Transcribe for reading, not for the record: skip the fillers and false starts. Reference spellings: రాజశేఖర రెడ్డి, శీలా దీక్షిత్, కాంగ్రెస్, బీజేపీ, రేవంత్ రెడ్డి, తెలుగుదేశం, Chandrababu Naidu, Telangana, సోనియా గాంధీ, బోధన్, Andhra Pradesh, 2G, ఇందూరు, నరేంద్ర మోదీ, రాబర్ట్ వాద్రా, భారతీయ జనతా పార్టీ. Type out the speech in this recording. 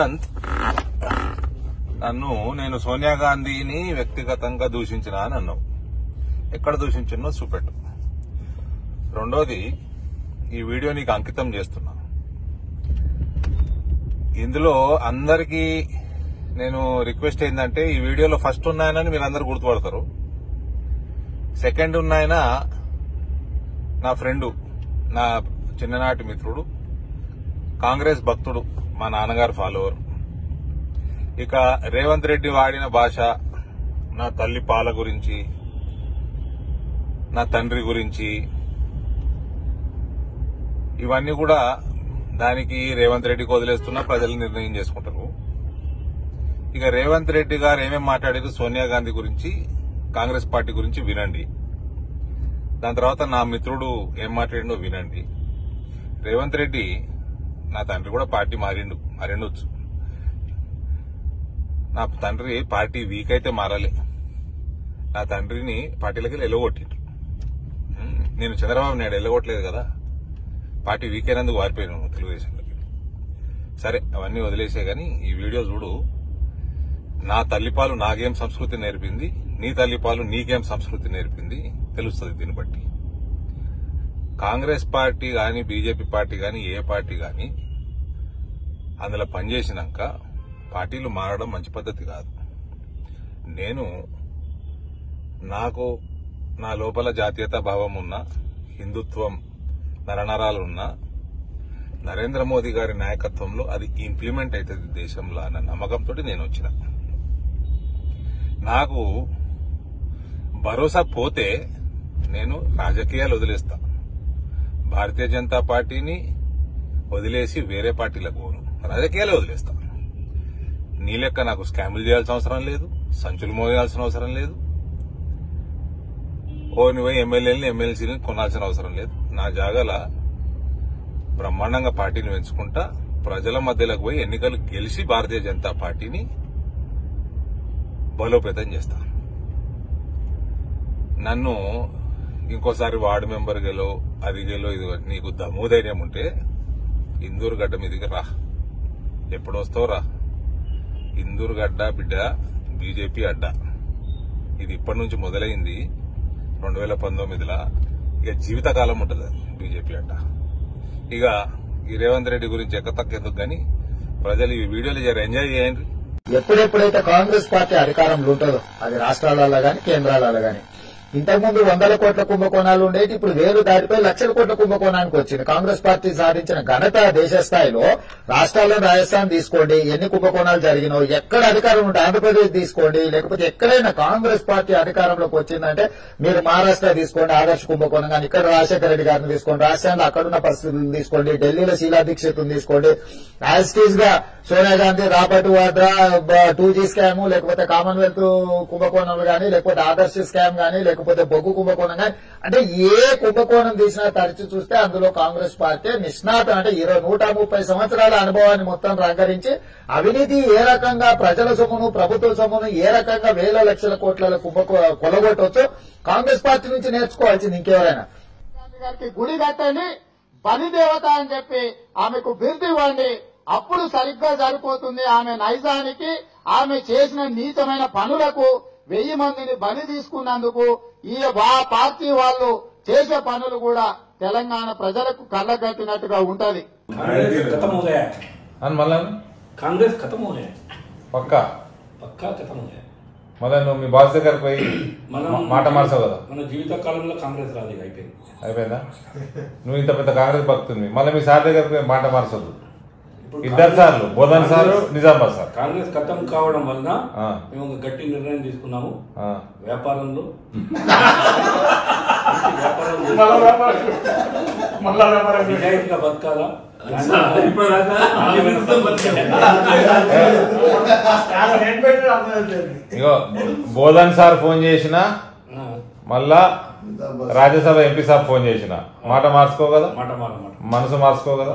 రేవంత్ నన్ను నేను సోనియా గాంధీని వ్యక్తిగతంగా దూషించిన అని అన్నావు. ఎక్కడ దూషించినో చూపెట్టు. రెండోది, ఈ వీడియో నీకు అంకితం చేస్తున్నాను. ఇందులో అందరికీ నేను రిక్వెస్ట్ ఏంటంటే, ఈ వీడియోలో ఫస్ట్ ఉన్నాయనని మీరందరూ గుర్తుపడతారు. సెకండ్ ఉన్నాయన నా ఫ్రెండు, నా చిన్ననాటి మిత్రుడు, కాంగ్రెస్ భక్తుడు, మా నాన్నగారు ఫాలోవర్. ఇక రేవంత్ రెడ్డి వాడిన భాష నా తల్లి పాల గురించి, నా తండ్రి గురించి, ఇవన్నీ కూడా దానికి రేవంత్ రెడ్డికి వదిలేస్తున్నా, ప్రజలు నిర్ణయం చేసుకుంటారు. ఇక రేవంత్ రెడ్డి గారు ఏమేమి మాట్లాడారు సోనియా గాంధీ గురించి, కాంగ్రెస్ పార్టీ గురించి వినండి. దాని తర్వాత నా మిత్రుడు ఏం మాట్లాడిండో వినండి. రేవంత్ రెడ్డి, నా తండ్రి కూడా పార్టీ మారిండొచ్చు. నా తండ్రి పార్టీ వీక్ అయితే మారలే. నా తండ్రిని పార్టీలకి ఎల్లగొట్టిండ్రు. నేను చంద్రబాబు నాయుడు ఎల్లగొట్టలేదు కదా. పార్టీ వీక్ అయినందుకు వారిపోయాను తెలుగుదేశంలోకి. సరే, అవన్నీ వదిలేసే గాని ఈ వీడియో చూడు. నా తల్లిపాలు నాకేం సంస్కృతి నేర్పింది, నీ తల్లిపాలు నీకేం సంస్కృతి నేర్పింది తెలుస్తుంది. దీన్ని బట్టి కాంగ్రెస్ పార్టీ గాని, బీజేపీ పార్టీ గాని, ఏ పార్టీ గాని అందులో పనిచేసినాక పార్టీలు మారడం మంచి పద్ధతి కాదు. నేను నాకు నా లోపల జాతీయత భావం ఉన్న, హిందుత్వం నరనరాలు ఉన్న, నరేంద్ర మోదీ గారి నాయకత్వంలో అది ఇంప్లిమెంట్ అవుతుంది దేశంలో అన్న నమ్మకంతో నేను వచ్చిన. నాకు భరోసా పోతే నేను రాజకీయాలు వదిలేస్తా. భారతీయ జనతా పార్టీని వదిలేసి వేరే పార్టీలకు పోను, రాజకీయాలు వదిలేస్తా. నీ లెక్క నాకు స్కాములు చేయాల్సిన అవసరం లేదు, సంచులు మోయాల్సిన అవసరం లేదు, ఓని పోయి ఎమ్మెల్యేని ఎమ్మెల్సీని కొనాల్సిన అవసరం లేదు. నా జాగాల బ్రహ్మాండంగా పార్టీని పెంచుకుంటా, ప్రజల మధ్యలోకి పోయి ఎన్నికలు గెలిచి భారతీయ జనతా పార్టీని బలోపేతం చేస్తా. నన్ను ఇంకోసారి వార్డు మెంబర్ గెలో, అది గెలో, ఇది నీకు దమ్ముధైర్యం ఉంటే ఇందూరు గడ్డ మీదకి రా. ఎప్పుడు వస్తావు రా. ఇందూరు గడ్డ బిడ్డ బీజేపీ అడ్డ. ఇది ఇప్పటి నుంచి మొదలైంది 2019లో. ఇక జీవితకాలం ఉంటుంది బీజేపీ అడ్డ. ఇక ఈ రేవంత్ రెడ్డి గురించి ఎక్కతక్కెందుకు గాని ప్రజలు ఈ వీడియోలు జర ఎంజాయ్ చేయండి. ఎప్పుడెప్పుడైతే కాంగ్రెస్ పార్టీ అధికారంలో ఉంటుందో, అది రాష్ట్రాలలో గాని కేంద్రాలలో గాని, ఇంతకుముందు 100 కోట్ల కుంభకోణాలు ఉండేది, ఇప్పుడు 1000 దాటిపై 1,00,000 కోట్ల కుంభకోణానికి వచ్చింది. కాంగ్రెస్ పార్టీ సాధించిన ఘనత దేశ స్థాయిలో. రాష్ట్రాల్లో రాజస్థాన్ తీసుకోండి, ఎన్ని కుంభకోణాలు జరిగినో. ఎక్కడ అధికారం ఉంటే ఆంధ్రప్రదేశ్ తీసుకోండి, లేకపోతే ఎక్కడైనా కాంగ్రెస్ పార్టీ అధికారంలోకి వచ్చిందంటే మీరు మహారాష్ట్ర తీసుకోండి, ఆదర్శ కుంభకోణం కానీ, ఇక్కడ రాజశేఖర రెడ్డి గారిని తీసుకోండి, రాజస్థాన్లో అక్కడున్న పరిస్థితులను తీసుకోండి, ఢిల్లీలో శీలా దీక్షిత్ తీసుకోండి, యాజిటీజ్ గా సోనియా గాంధీ, రాబర్ట్ వాద్రా 2G scam, లేకపోతే కామన్వెల్త్ కుంభకోణం గానీ, లేకపోతే ఆదర్శ స్కామ్ గానీ, లేకపోతే బొగ్గు కుంభకోణం కానీ, అంటే ఏ కుంభకోణం తీసినా తరచి చూస్తే అందులో కాంగ్రెస్ పార్టీ నిష్ణాతం. అంటే 130 సంవత్సరాల అనుభవాన్ని మొత్తం రంగరించి అవినీతి ఏ రకంగా ప్రజల సొమ్మును, ప్రభుత్వ సొమ్మును ఏ రకంగా 1,00,000,00,000 కోట్ల కొలగొట్టొచ్చో కాంగ్రెస్ పార్టీ నుంచి నేర్చుకోవాల్సింది. ఇంకెవరైనా గుడి కట్టండి, బలి దేవత అని చెప్పి ఆమెకు బిరుదు ఇవ్వండి, అప్పుడు సరిగ్గా సరిపోతుంది. ఆమె నైజానికి, ఆమె చేసిన నీచమైన పనులకు, 1000 మందిని బలి తీసుకున్నందుకు, ఈ పార్టీ వాళ్ళు చేసే పనులు కూడా తెలంగాణ ప్రజలకు కళ్ళగట్టినట్టుగా ఉంటది. కాంగ్రెస్ ఖతమవుతాయి పక్కా పక్కా ఖతమవుతాయి. మళ్ళీ నువ్వు మీ బాస్ దగ్గర పోయి మాట మార్చావు కదా. మన జీవిత కాలంలో కాంగ్రెస్ రాదు, అయిపోయింది. అయిపోయిందా? నువ్వు ఇంత పెద్ద కాంగ్రెస్ భక్తుని మళ్ళీ మీ సార్ దగ్గర పోయి మాట మార్చదు. ఇద్దరు సార్లు, బోధన్ సార్, నిజామాబాద్ సార్. కాంగ్రెస్ ఖతం కావడం వలన మేము ఒక గట్టి నిర్ణయం తీసుకున్నాము. వ్యాపారంలో నిజాయితీగా బతకాలా, బోధన్ సార్ ఫోన్ చేసినా, మళ్ళా రాజ్యసభ ఎంపీ సార్ ఫోన్ చేసినా మాట మార్చుకో కదా, మనసు మార్చుకో కదా.